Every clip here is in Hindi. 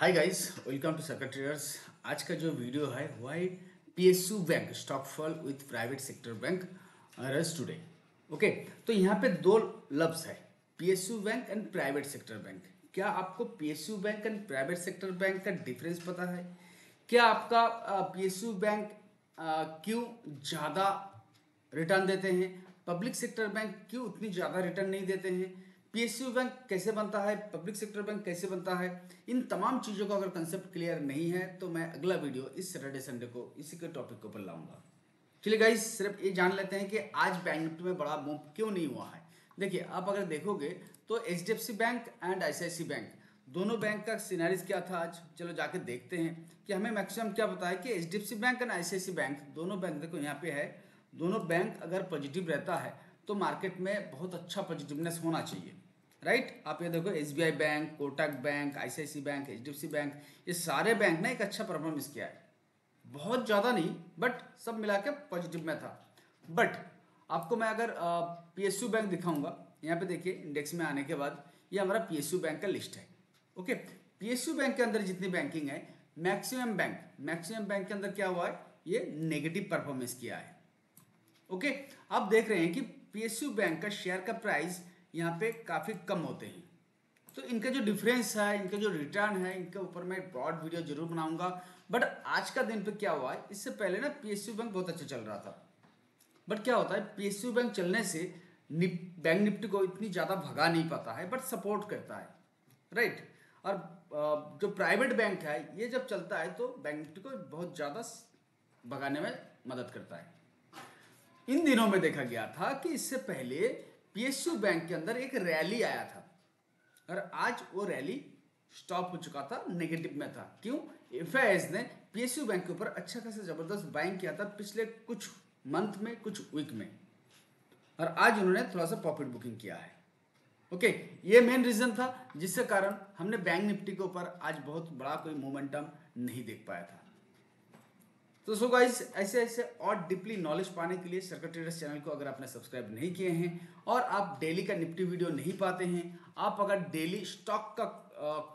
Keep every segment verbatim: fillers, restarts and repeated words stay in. Hi guys, welcome to circuit traders. आज का जो वीडियो है वह है PSU bank stock fall with private sector bank रस टुडे। ओके, तो यहाँ पे दो लफ्ज है, PSU bank and private sector bank. क्या आपको PSU bank and private sector bank का डिफरेंस पता है? क्या आपका पीएसयू बैंक क्यों ज़्यादा रिटर्न देते हैं, पब्लिक सेक्टर बैंक क्यों उतनी ज़्यादा रिटर्न नहीं देते हैं, पीएसयू बैंक कैसे बनता है, पब्लिक सेक्टर बैंक कैसे बनता है, इन तमाम चीज़ों का अगर कंसेप्ट क्लियर नहीं है तो मैं अगला वीडियो इस सैटरडे संडे को इसी के टॉपिक के ऊपर लाऊंगा। चलिए गाइस, सिर्फ ये जान लेते हैं कि आज बैंक निफ्टी में बड़ा मूव क्यों नहीं हुआ है। देखिए, आप अगर देखोगे तो HDFC bank and ICICI bank दोनों बैंक का सिनेरियो क्या था आज, चलो जाके देखते हैं कि हमें मैक्सिमम क्या पता है कि HDFC bank and ICICI bank दोनों बैंक, देखो यहाँ पे है, दोनों बैंक अगर पॉजिटिव रहता है तो मार्केट में बहुत अच्छा पॉजिटिवनेस होना चाहिए, राइट right? आप ये देखो SBI bank, Kotak bank, ICICI bank, HDFC bank, ये सारे बैंक ने एक अच्छा परफॉर्मेंस किया है, बहुत ज़्यादा नहीं बट सब मिला के पॉजिटिव में था। बट आपको मैं अगर पीएसयू बैंक दिखाऊंगा, यहाँ पे देखिए इंडेक्स में आने के बाद ये हमारा पीएसयू बैंक का लिस्ट है। ओके, पीएसयू बैंक के अंदर जितनी बैंकिंग है, मैक्सिमम बैंक मैक्सिमम बैंक के अंदर क्या हुआ है, ये नेगेटिव परफॉर्मेंस किया है। ओके, आप देख रहे हैं कि पीएसयू बैंक का शेयर का प्राइस यहाँ पे काफ़ी कम होते हैं, तो इनका जो डिफरेंस है, इनका जो रिटर्न है, इनके ऊपर मैं ब्रॉड वीडियो जरूर बनाऊंगा। बट आज का दिन पे क्या हुआ है, इससे पहले ना पीएसयू बैंक बहुत अच्छा चल रहा था, बट क्या होता है पीएसयू बैंक चलने से निप, बैंक निफ्टी को इतनी ज़्यादा भगा नहीं पाता है बट सपोर्ट करता है, राइट। और जो प्राइवेट बैंक है ये जब चलता है तो बैंक निफ्टी को बहुत ज़्यादा भगाने में मदद करता है। इन दिनों में देखा गया था कि इससे पहले पीएसयू बैंक के अंदर एक रैली आया था और आज वो रैली स्टॉप हो चुका था, नेगेटिव में था। क्यों? एफआईएस ने पीएसयू बैंक के ऊपर अच्छा खासा जबरदस्त बाइंग किया था पिछले कुछ मंथ में, कुछ वीक में, और आज उन्होंने थोड़ा सा प्रॉफिट बुकिंग किया है। ओके, ये मेन रीजन था जिसके कारण हमने बैंक निफ्टी के ऊपर आज बहुत बड़ा कोई मोमेंटम नहीं देख पाया था। तो सो गाइस, ऐसे ऐसे और डीपली नॉलेज पाने के लिए सर्किट ट्रेडर्स चैनल को अगर आपने सब्सक्राइब नहीं किए हैं और आप डेली का निफ्टी वीडियो नहीं पाते हैं, आप अगर डेली स्टॉक का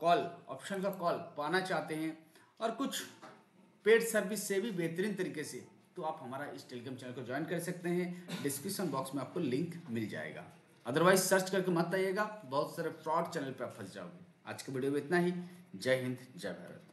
कॉल ऑप्शन का कॉल पाना चाहते हैं और कुछ पेड सर्विस से भी बेहतरीन तरीके से, तो आप हमारा इस टेलीग्राम चैनल को ज्वाइन कर सकते हैं, डिस्क्रिप्शन बॉक्स में आपको लिंक मिल जाएगा। अदरवाइज सर्च करके मत आइएगा, बहुत सारे फ्रॉड चैनल पर आप फंस जाओगे। आज के वीडियो में इतना ही। जय हिंद, जय भारत।